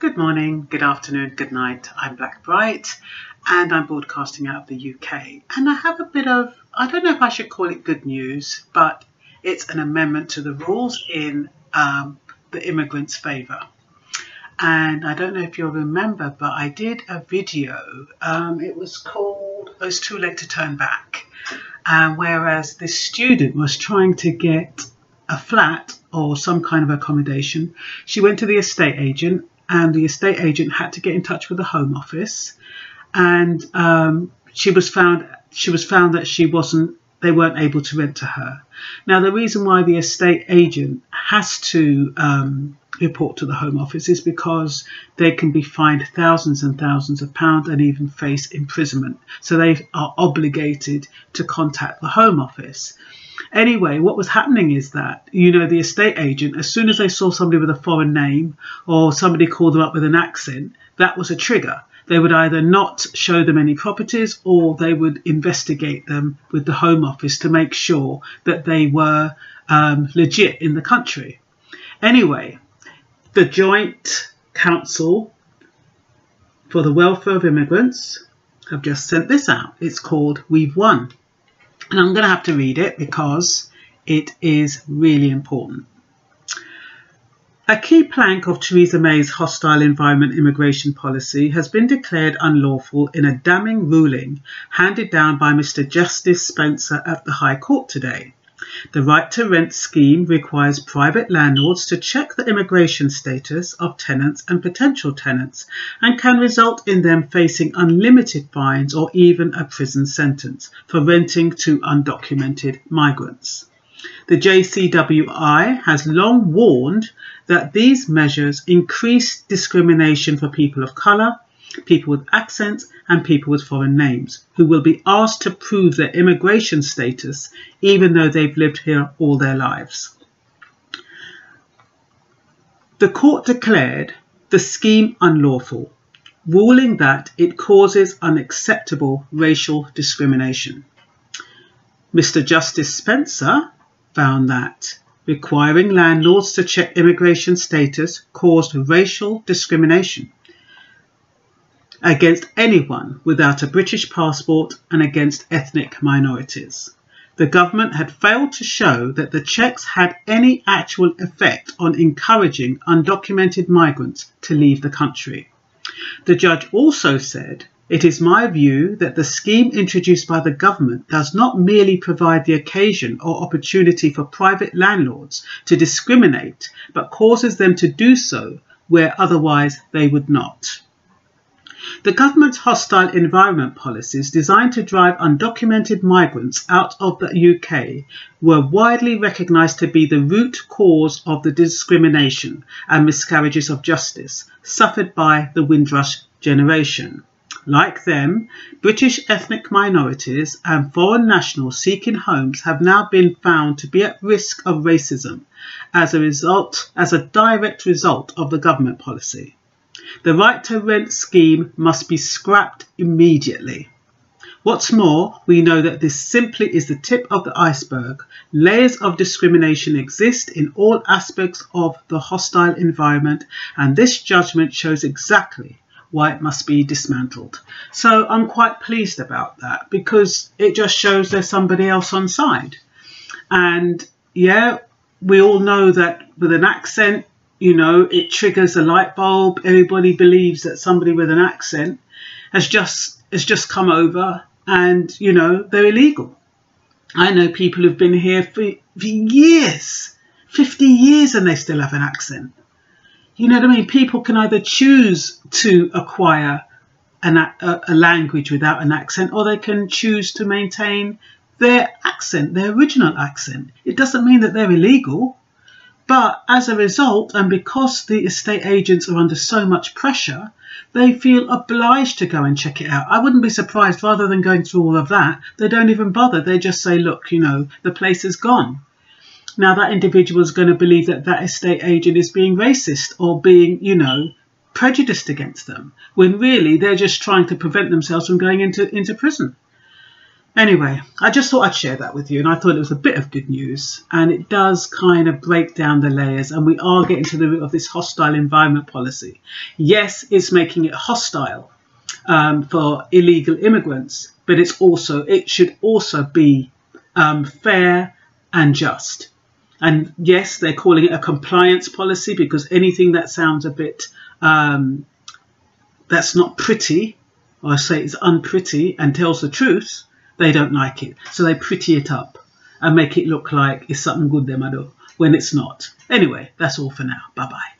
Good morning, good afternoon, good night. I'm Black Bright and I'm broadcasting out of the UK. And I have a bit of, I don't know if I should call it good news, but it's an amendment to the rules in the immigrants' favour. And I don't know if you'll remember, but I did a video. It was called "Oh, It's Too Late to Turn Back." And whereas this student was trying to get a flat or some kind of accommodation, she went to the estate agent and the estate agent had to get in touch with the Home Office. And she was found that they weren't able to rent to her. Now, the reason why the estate agent has to report to the Home Office is because they can be fined thousands and thousands of pounds and even face imprisonment. So they are obligated to contact the Home Office. Anyway, what was happening is that, you know, the estate agent, as soon as they saw somebody with a foreign name or somebody called them up with an accent, that was a trigger. They would either not show them any properties or they would investigate them with the Home Office to make sure that they were legit in the country. Anyway, the Joint Council for the Welfare of Immigrants have just sent this out. It's called "We've Won." And I'm going to have to read it because it is really important. A key plank of Theresa May's hostile environment immigration policy has been declared unlawful in a damning ruling handed down by Mr Justice Spencer at the High Court today. The right to rent scheme requires private landlords to check the immigration status of tenants and potential tenants and can result in them facing unlimited fines or even a prison sentence for renting to undocumented migrants. The JCWI has long warned that these measures increase discrimination for people of colour, people with accents and people with foreign names, who will be asked to prove their immigration status even though they've lived here all their lives. The court declared the scheme unlawful, ruling that it causes unacceptable racial discrimination. Mr Justice Spencer found that requiring landlords to check immigration status caused racial discrimination against anyone without a British passport and against ethnic minorities. The government had failed to show that the checks had any actual effect on encouraging undocumented migrants to leave the country. The judge also said, "It is my view that the scheme introduced by the government does not merely provide the occasion or opportunity for private landlords to discriminate, but causes them to do so where otherwise they would not." The government's hostile environment policies designed to drive undocumented migrants out of the UK were widely recognised to be the root cause of the discrimination and miscarriages of justice suffered by the Windrush generation. Like them, British ethnic minorities and foreign nationals seeking homes have now been found to be at risk of racism as a direct result of the government policy. The right to rent scheme must be scrapped immediately. What's more, we know that this simply is the tip of the iceberg. Layers of discrimination exist in all aspects of the hostile environment, and this judgment shows exactly why it must be dismantled. So I'm quite pleased about that because it just shows there's somebody else on side. And yeah, we all know that with an accent, you know, it triggers a light bulb. Everybody believes that somebody with an accent has just come over and, you know, they're illegal. I know people who've been here for years, 50 years, and they still have an accent. You know what I mean? People can either choose to acquire a language without an accent, or they can choose to maintain their accent, their original accent. It doesn't mean that they're illegal, but as a result, and because the estate agents are under so much pressure, they feel obliged to go and check it out. I wouldn't be surprised, rather than going through all of that, they don't even bother. They just say, look, you know, the place is gone. Now that individual is going to believe that that estate agent is being racist or being, you know, prejudiced against them, when really they're just trying to prevent themselves from going into prison. Anyway, I just thought I'd share that with you, and I thought it was a bit of good news, and it does kind of break down the layers, and we are getting to the root of this hostile environment policy. Yes, it's making it hostile for illegal immigrants, but it should also be fair and just. And yes, they're calling it a compliance policy, because anything that sounds a bit that's not pretty, or I say it's unpretty and tells the truth, they don't like it. So they pretty it up and make it look like it's something good, when it's not. Anyway, that's all for now. Bye bye.